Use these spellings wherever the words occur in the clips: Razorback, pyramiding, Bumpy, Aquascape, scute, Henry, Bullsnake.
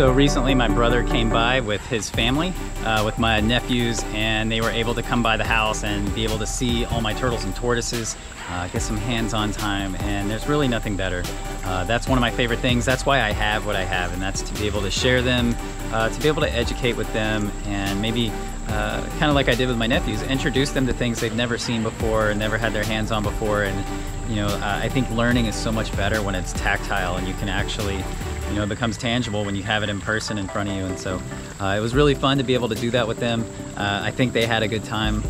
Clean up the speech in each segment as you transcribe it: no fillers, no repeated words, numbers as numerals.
So recently my brother came by with his family, with my nephews, and they were able to come by the house and be able to see all my turtles and tortoises, get some hands-on time, and there's really nothing better. That's one of my favorite things. That's why I have what I have, and that's to be able to share them, to be able to educate with them, and maybe kind of like I did with my nephews, introduce them to things they've never seen before and never had their hands on before. And you know, I think learning is so much better when it's tactile and you can actually, you know, it becomes tangible when you have it in person in front of you. And so it was really fun to be able to do that with them. I think they had a good time.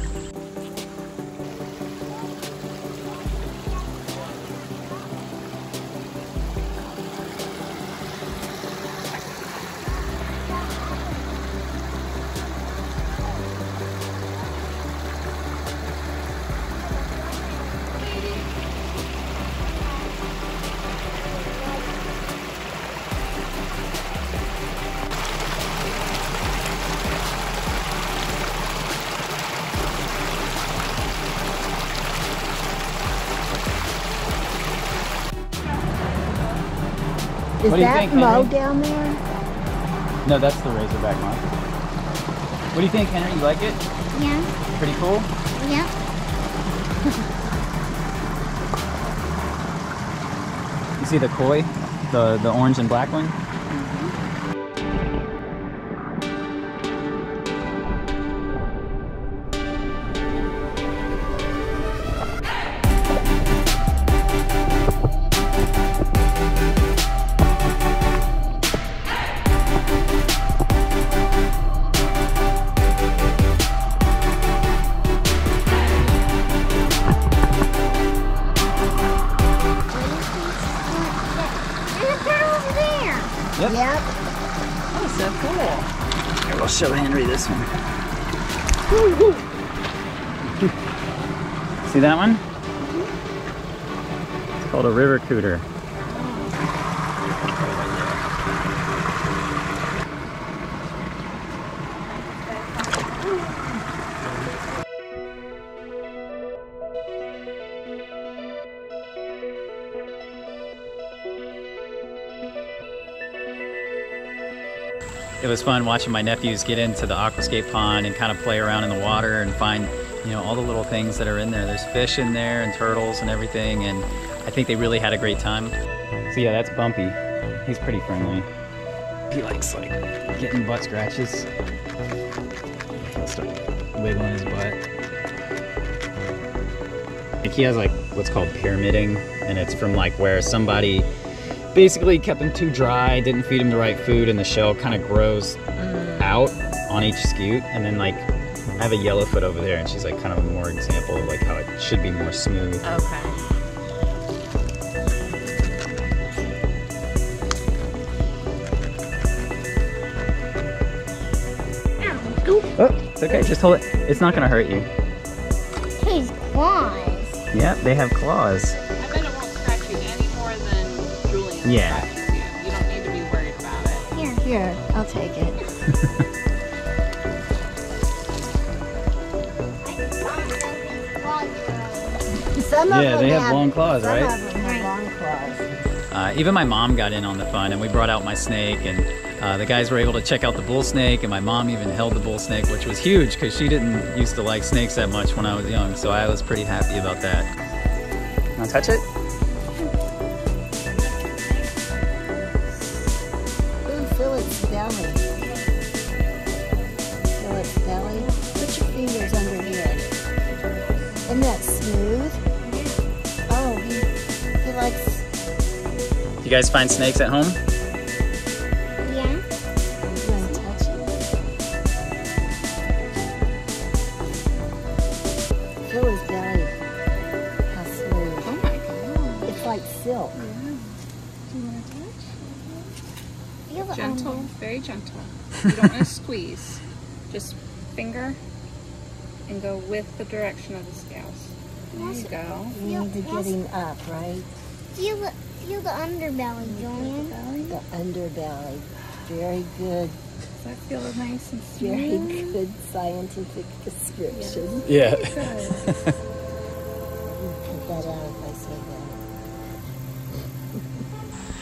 Is that Mo down there? No, that's the Razorback Mo. What do you think, Henry? You like it? Yeah. Pretty cool? Yeah. You see the koi? The orange and black one? Yep. That was so cool. Here, we'll show Henry this one. See that one? Mm-hmm. It's called a river cooter. It was fun watching my nephews get into the aquascape pond and kind of play around in the water and find, you know, all the little things that are in there. There's fish in there and turtles and everything, and I think they really had a great time. So yeah, that's Bumpy. He's pretty friendly. He likes like getting butt scratches. He'll start wiggling his butt. Like he has like what's called pyramiding, and it's from like where somebody basically kept him too dry, didn't feed him the right food, and the shell kind of grows out on each scute. And then like, I have a yellowfoot over there, and she's like kind of a more example of like how it should be more smooth. Okay. Oh, it's okay, just hold it. It's not gonna hurt you. His claws. Yep, they have claws. Yeah. You don't need to be worried about it. Here, here, I'll take it. Some of them have long claws, right? Even my mom got in on the fun, and we brought out my snake, and the guys were able to check out the bull snake, and my mom even held the bull snake, which was huge because she didn't used to like snakes that much when I was young, so I was pretty happy about that. Wanna touch it? Feel its belly. Put your fingers under here. Isn't that smooth? Yeah. Oh, he likes. Do you guys find snakes at home? Yeah. You want to touch it? Feel his belly. How smooth. Oh my God. It's like silk. Yeah. Do you want to touch? Gentle, very gentle. You don't want to squeeze. Just finger and go with the direction of the scales. There you go. You need to get him up, right? Feel the underbelly, Julian. The underbelly. Very good. Does that feel nice and smooth? Very good scientific description. Yeah. You put that out if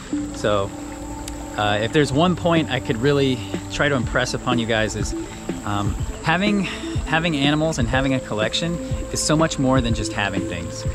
I say that. So. If there's one point I could really try to impress upon you guys is having animals and having a collection is so much more than just having things.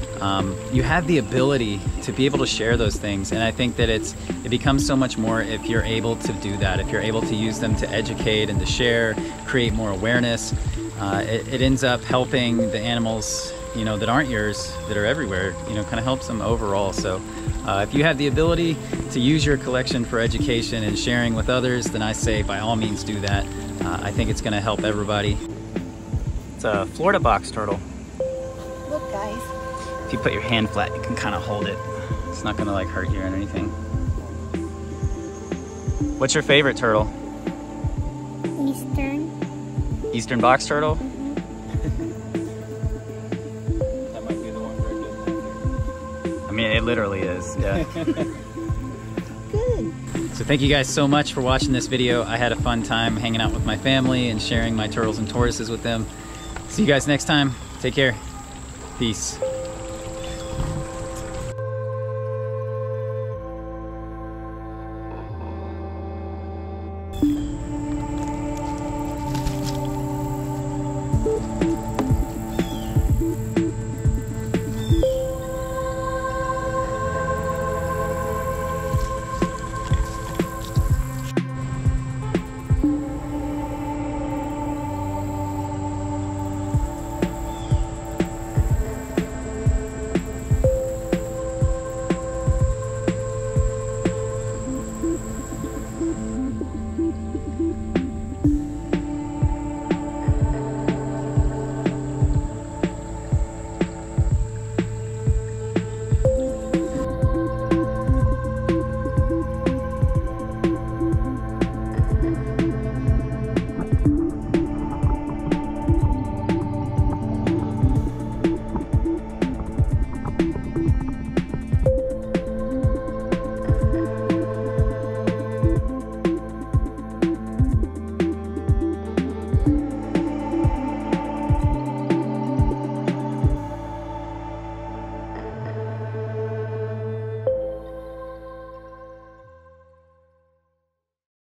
You have the ability to be able to share those things, and I think that it becomes so much more if you're able to do that, if you're able to use them to educate and to share, create more awareness. It ends up helping the animals, you know, that aren't yours, that are everywhere, you know, kind of helps them overall. So if you have the ability to use your collection for education and sharing with others, then I say by all means do that. I think it's gonna help everybody. It's a Florida box turtle. Look guys. If you put your hand flat, you can kind of hold it. It's not gonna like hurt you or anything. What's your favorite turtle? Eastern. Eastern box turtle? I mean, it literally is, yeah. Good. So thank you guys so much for watching this video. I had a fun time hanging out with my family and sharing my turtles and tortoises with them. See you guys next time. Take care. Peace.